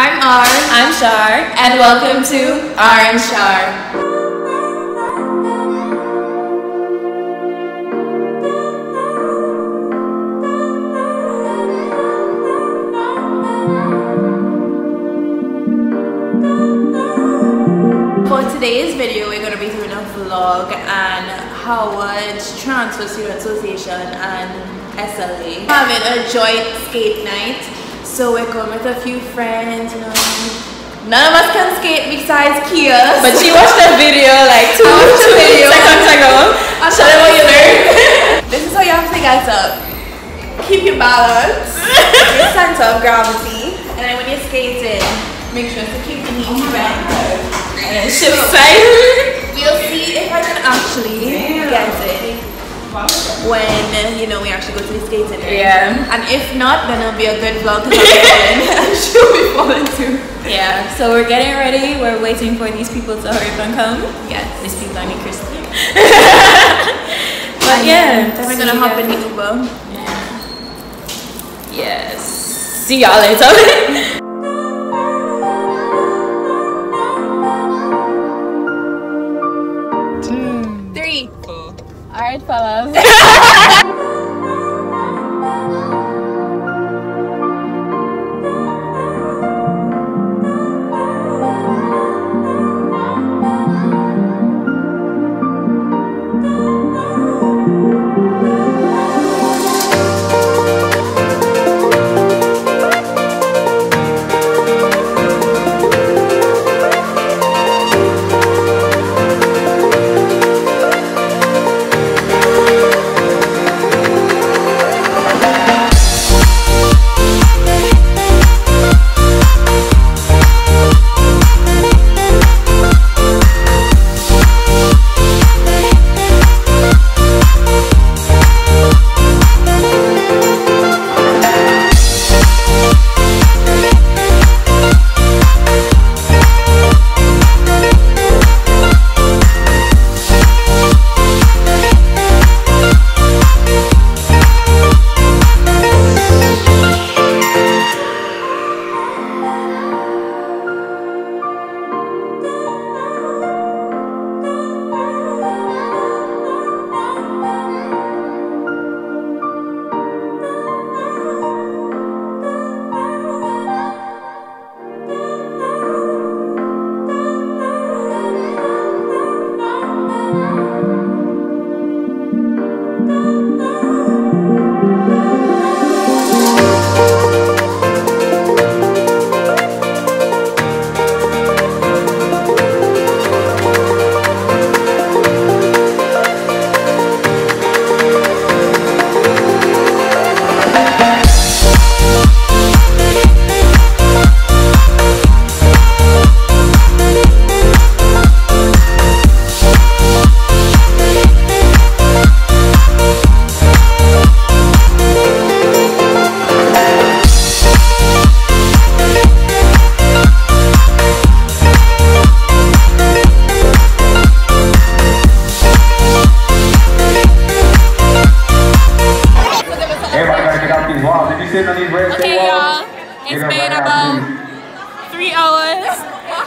I'm Ar. I'm Char. And welcome to Ar and Char. For today's video, we're going to be doing a vlog on Howard Transfer Student Association and SLA. We're having a joint skate night, so we're going with a few friends. You know, none of us can skate besides Kia, but she watched that video like two seconds ago. I'll show you what you learned. This is how you have to get up. Keep your balance, your center of gravity, and then when you're skating, make sure to keep the knees bent. And so we'll see if I can actually get it when, you know, we actually go to the skating area. Yeah. And if not, then it'll be a good vlog because I'm falling. She'll be falling too. Yeah. So we're getting ready. We're waiting for these people to hurry up and come. Yes. These people are Christine. But yeah. Then we're gonna hop in the Uber. Yeah. Yes. See y'all later. Alright, fellas. Okay, y'all, it's been about 3 hours.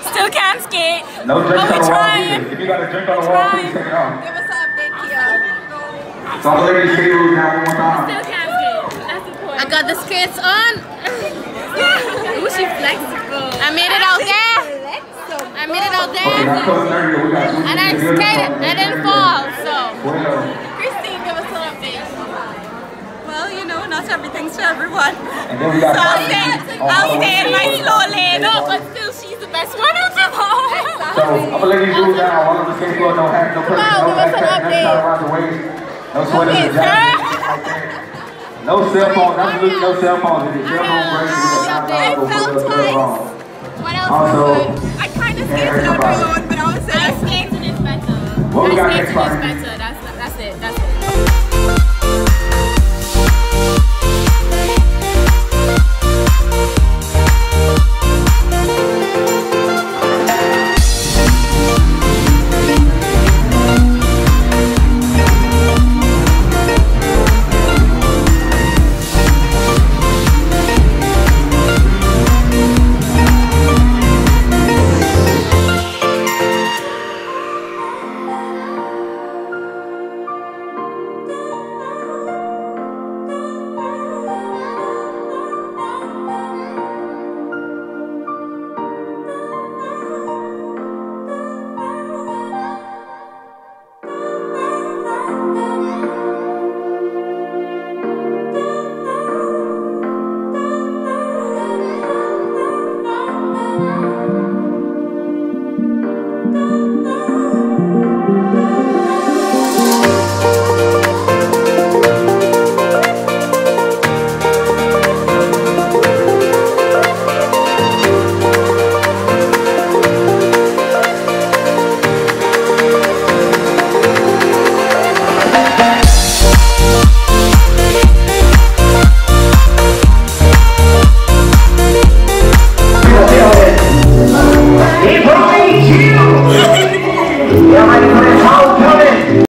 Still can't skate. No drinks on the wall. If you got a drink on the wall, please take it out. Give us an update, Kia. So I'm literally skating room now one time. Still can't skate. That's the point. I got the skates on. Ooh, she flexible. I made it out there. I made it out there. And I skated. I didn't fall, so. Christine, give us an update. Well, you know, not everything's for everyone. So I'll stay in my slow lane. No, but still, she's the best one out of all. So, I'm going to let you do now. All of the same floor, no hands, no pressure, no backpack, no sweaters, no jackets. No cell phone, absolutely no cell phone. If your cell phone breaks, you fell twice. What else was good? I kind of skated on my own, but I was saying I skated is better. I skated is better, that's